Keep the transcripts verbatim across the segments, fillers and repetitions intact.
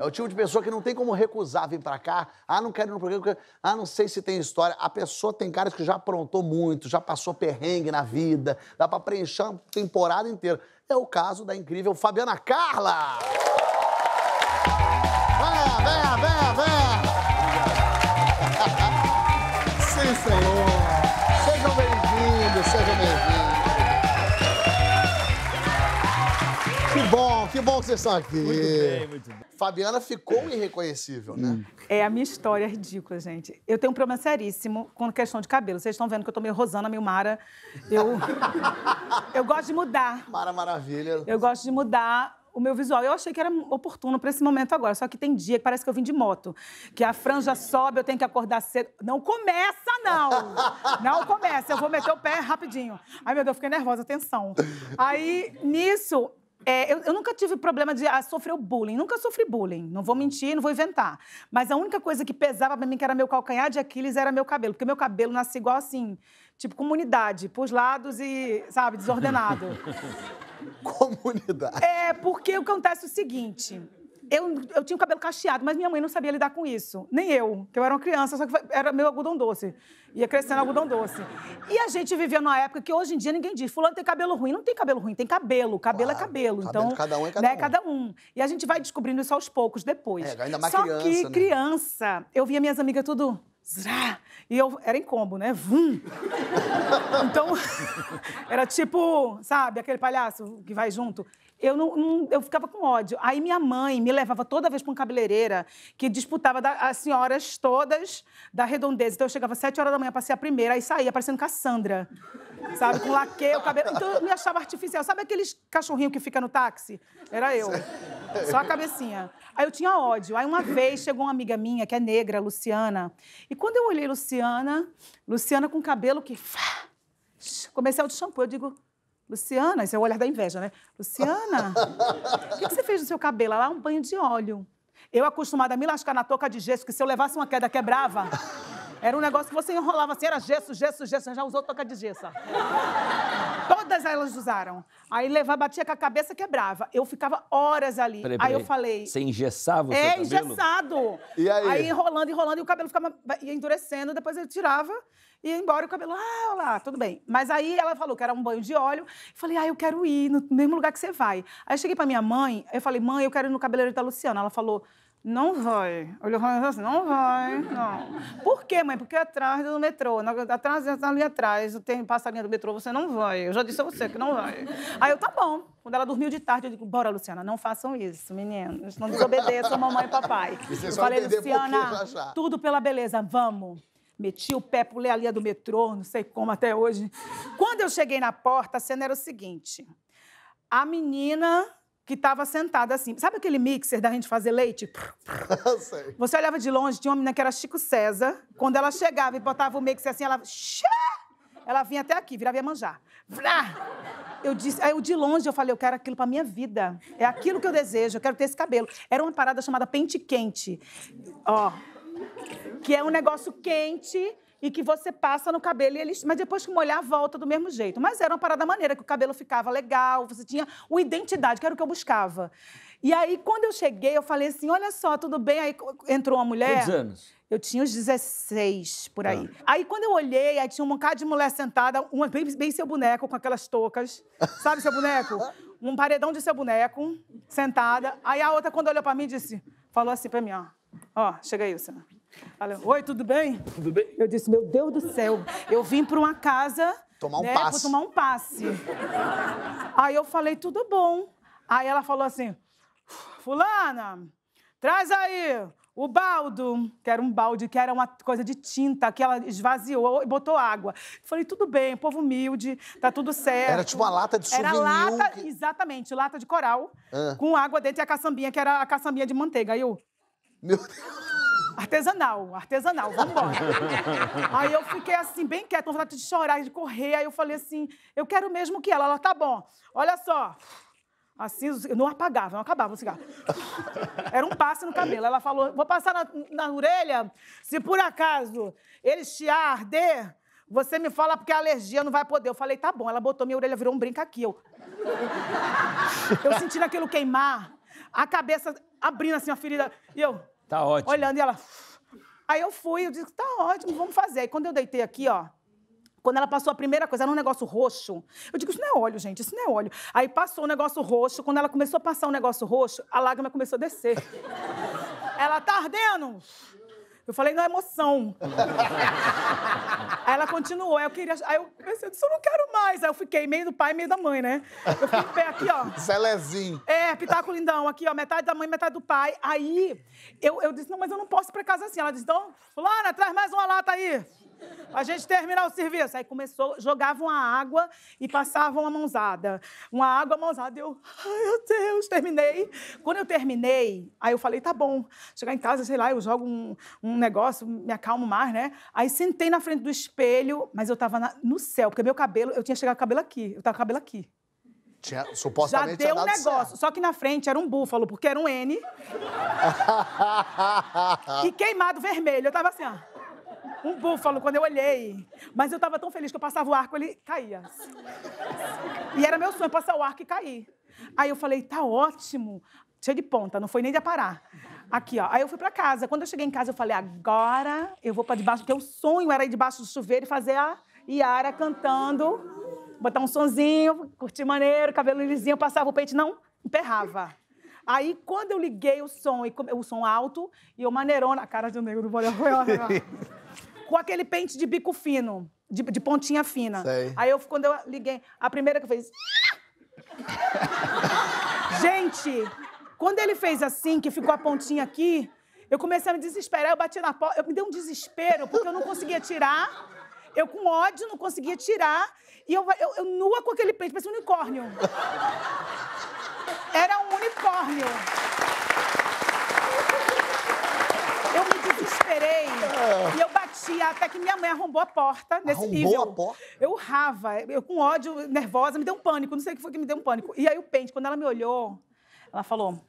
É o tipo de pessoa que não tem como recusar vir pra cá. Ah, não quero ir no programa. Ah, não sei se tem história. A pessoa tem caras que já aprontou muito, já passou perrengue na vida. Dá pra preencher a temporada inteira. É o caso da incrível Fabiana Karla. Venha, venha, venha, venha. Sim, senhor. Sejam bem-vindos, sejam bem-vindos. Que bom, que bom que vocês estão aqui. Muito bem, muito bem. Fabiana ficou irreconhecível, né? É, a minha história é ridícula, gente. Eu tenho um problema seríssimo com questão de cabelo. Vocês estão vendo que eu tô meio Rosana, meio Mara. Eu, eu gosto de mudar. Mara maravilha. Eu gosto de mudar o meu visual. Eu achei que era oportuno pra esse momento agora, só que tem dia que parece que eu vim de moto, que a franja sobe, eu tenho que acordar cedo. Não começa, não! Não começa, eu vou meter o pé rapidinho. Ai, meu Deus, eu fiquei nervosa, tensão. Aí, nisso... É, eu, eu nunca tive problema de ah, sofrer o bullying, nunca sofri bullying, não vou mentir, não vou inventar. Mas a única coisa que pesava pra mim, que era meu calcanhar de Aquiles, era meu cabelo, porque meu cabelo nasce igual assim, tipo comunidade, pros lados e, sabe, desordenado. Comunidade? É, porque acontece o seguinte, eu, eu tinha o cabelo cacheado, mas minha mãe não sabia lidar com isso, nem eu, que eu era uma criança, só que era meu algodão doce, ia crescendo algodão doce. E a gente vivia numa época que hoje em dia ninguém diz, fulano tem cabelo ruim. Não tem cabelo ruim, tem cabelo. Cabelo claro, é cabelo. Então, cabelo, cada um é cada, né, um. cada um. E a gente vai descobrindo isso aos poucos, depois. É, ainda mais Só criança, que né? criança, eu via minhas amigas tudo... Zrá, e eu era em combo, né? Vum! Então, era tipo, sabe, aquele palhaço que vai junto. Eu, não, não, eu ficava com ódio. Aí minha mãe me levava toda vez pra uma cabeleireira que disputava da, as senhoras todas da redondeza. Então eu chegava às sete horas da manhã pra ser a primeira, aí saía parecendo Cassandra, sabe? Com laque, o cabelo... Então eu me achava artificial. Sabe aqueles cachorrinhos que fica no táxi? Era eu. Só a cabecinha. Aí eu tinha ódio. Aí uma vez chegou uma amiga minha, que é negra, Luciana, e quando eu olhei Luciana, Luciana com cabelo que... Comercial de shampoo, eu digo... Luciana, esse é o olhar da inveja, né? Luciana, o que, que você fez no seu cabelo? Lá, um banho de óleo. Eu, acostumada a me lascar na touca de gesso, que se eu levasse uma queda, quebrava. Era um negócio que você enrolava assim, era gesso, gesso, gesso. Já usou touca de gesso. Todas elas usaram. Aí levava, batia com a cabeça, quebrava. Eu ficava horas ali. Peraí, peraí. Aí eu falei... Você engessava o seu cabelo? É, engessado. E aí? Aí enrolando, enrolando, e o cabelo ficava ia endurecendo. Depois eu tirava e ia embora, e o cabelo... Ah, olha lá, tudo bem. Mas aí ela falou que era um banho de óleo. Eu falei, ah, eu quero ir no mesmo lugar que você vai. Aí eu cheguei pra minha mãe, eu falei, mãe, eu quero ir no cabeleireiro da Luciana. Ela falou... Não vai. Olhou falando assim, não vai, não. Por quê, mãe? Porque atrás do metrô, na, atrás, na linha atrás, tem, passa a linha do metrô, você não vai. Eu já disse a você que não vai. Aí eu, tá bom. Quando ela dormiu de tarde, eu digo, bora, Luciana, não façam isso, meninos. Não desobedeçam mamãe e papai. E eu falei, Luciana, tudo pela beleza, vamos. Meti o pé, pulei a linha do metrô, não sei como até hoje. Quando eu cheguei na porta, a cena era o seguinte. A menina... que estava sentada assim. Sabe aquele mixer da gente fazer leite? Você olhava de longe, tinha uma menina que era Chico César. Quando ela chegava e botava o mixer assim, ela... Ela vinha até aqui, virava e ia manjar. Eu disse... Aí eu de longe, eu falei, eu quero aquilo pra minha vida. É aquilo que eu desejo, eu quero ter esse cabelo. Era uma parada chamada pente quente. Ó. Que é um negócio quente... e que você passa no cabelo e ele... Mas depois que molhar, volta do mesmo jeito. Mas era uma parada maneira, que o cabelo ficava legal, você tinha uma identidade, que era o que eu buscava. E aí, quando eu cheguei, eu falei assim, olha só, tudo bem? Aí entrou uma mulher... Quantos anos? Eu tinha uns dezesseis, por aí. Ah. Aí, quando eu olhei, aí tinha um bocado de mulher sentada, uma bem, bem seu boneco, com aquelas toucas. Sabe seu boneco? Um paredão de seu boneco, sentada. Aí a outra, quando olhou pra mim, disse... Falou assim pra mim, ó. Ó, chega aí, Luciana. Falou, oi, tudo bem? Tudo bem. Eu disse, meu Deus do céu, eu vim para uma casa... Tomar um né, passe. Vou tomar um passe. Aí eu falei, tudo bom. Aí ela falou assim, fulana, traz aí o baldo, que era um balde, que era uma coisa de tinta, que ela esvaziou e botou água. Eu falei, tudo bem, povo humilde, tá tudo certo. Era tipo uma lata de souvenir. Era lata, que... exatamente, lata de coral, ah. com água dentro e a caçambinha, que era a caçambinha de manteiga. Aí eu... Meu Deus. Artesanal, artesanal, vamos embora. Aí eu fiquei assim, bem quieta, com vontade de chorar, de correr. Aí eu falei assim, eu quero mesmo que ela. Ela, tá bom, olha só. Assim, eu não apagava, não acabava o cigarro. Era um passe no cabelo. Ela falou, vou passar na, na orelha, se por acaso ele chiar, arder, você me fala porque a alergia não vai poder. Eu falei, tá bom. Ela botou minha orelha, virou um brinco aqui. Eu, eu senti naquilo queimar, a cabeça... abrindo assim a ferida. E eu... Tá ótimo. Olhando, e ela... Aí eu fui, eu disse, tá ótimo, vamos fazer. Aí quando eu deitei aqui, ó... Quando ela passou a primeira coisa, era um negócio roxo. Eu digo, isso não é óleo, gente, isso não é óleo. Aí passou um negócio roxo. Quando ela começou a passar um negócio roxo, a lágrima começou a descer. Ela, tá ardendo? Eu falei, não, é emoção. Aí ela continuou, aí eu queria... Aí eu pensei, isso eu não quero mais. Aí eu fiquei meio do pai, meio da mãe, né? Eu fiquei em pé aqui, ó. Celezinho. É, pitaco lindão, aqui, ó, metade da mãe, metade do pai. Aí eu, eu disse, não, mas eu não posso ir pra casa assim. Ela disse, então, Fulana, traz mais uma lata aí. A gente terminar o serviço. Aí começou, jogavam a água e passavam uma mãozada. Uma água, mãozada. E eu, ai, meu Deus, terminei. Quando eu terminei, aí eu falei, tá bom. Chegar em casa, sei lá, eu jogo um, um negócio, me acalmo mais, né? Aí sentei na frente do espelho, mas eu tava na, no céu, porque meu cabelo, eu tinha chegado com o cabelo aqui. Eu tava com o cabelo aqui. Tinha, supostamente, já deu um negócio, certo. Só que na frente era um búfalo, porque era um N. E queimado vermelho. Eu tava assim, ó. Um búfalo, quando eu olhei. Mas eu tava tão feliz que eu passava o arco, ele caía. E era meu sonho passar o arco e cair. Aí eu falei, tá ótimo. Cheio de ponta, não foi nem de aparar. Aqui, ó. Aí eu fui pra casa. Quando eu cheguei em casa, eu falei, agora eu vou pra debaixo, porque o sonho era ir debaixo do chuveiro e fazer a Yara cantando, botar um sonzinho, curtir maneiro, cabelo lisinho, passava o peito, não emperrava. Aí, quando eu liguei o som, e o som alto, e eu maneirona, a cara de um negro do bolhão, com aquele pente de bico fino, de, de pontinha fina. Sei. Aí, eu, quando eu liguei, a primeira que eu fiz... Gente, quando ele fez assim, que ficou a pontinha aqui, eu comecei a me desesperar, eu bati na porta, eu me dei um desespero, porque eu não conseguia tirar, eu com ódio não conseguia tirar, e eu, eu, eu nua com aquele pente, parecia um unicórnio. Era um unicórnio. Eu me desesperei e eu batia até que minha mãe arrombou a porta nesse arrombou nível. Arrombou a porta? Eu urrava, eu com ódio, nervosa, me deu um pânico, não sei o que foi que me deu um pânico. E aí o pente, quando ela me olhou, ela falou,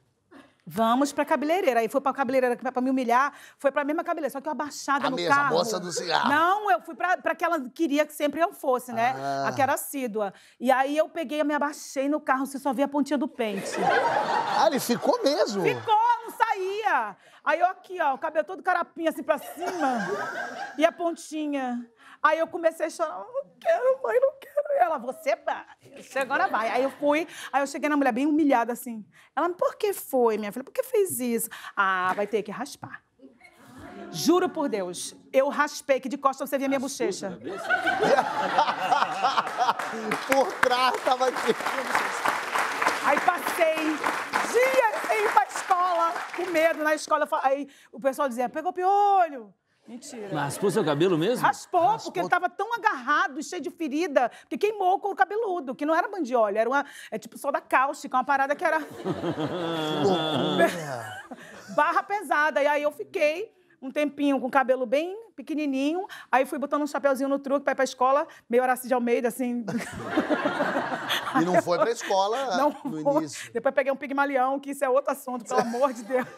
vamos pra cabeleireira. Aí foi pra cabeleireira pra me humilhar, foi pra mesma cabeleireira, só que eu abaixada a no mesma, carro. A mesma, moça do cigarro. Não, eu fui pra, pra que ela queria que sempre eu fosse, né? Ah. A que era assídua. E aí eu peguei, eu me abaixei no carro, você só via a pontinha do pente. Ah, ele ficou mesmo? Ficou! Saía. Aí eu aqui, ó, o cabelo todo carapinha assim pra cima e a pontinha. Aí eu comecei a chorar, não quero, mãe, não quero. E ela, você vai, agora vai. Aí eu fui, aí eu cheguei na mulher bem humilhada assim. Ela, por que foi, minha filha? Por que fez isso? Ah, vai ter que raspar. Juro por Deus, eu raspei que de costas você via minha bochecha. Por trás tava aqui. Aí passei dias sem ir pra escola, com medo na escola. Aí o pessoal dizia, pegou piolho. Mentira. Mas raspou seu cabelo mesmo? Raspou, raspou, porque ele tava tão agarrado e cheio de ferida, porque queimou com o cabeludo, que não era banho de óleo, era uma, é tipo só da cáustica, uma parada que era... Barra pesada. E aí eu fiquei um tempinho com o cabelo bem pequenininho, aí fui botando um chapéuzinho no truque pra ir pra escola, meio Araci de Almeida, assim... E não foi pra escola não no foi. Início. Depois peguei um pigmalião, que isso é outro assunto, pelo amor de Deus.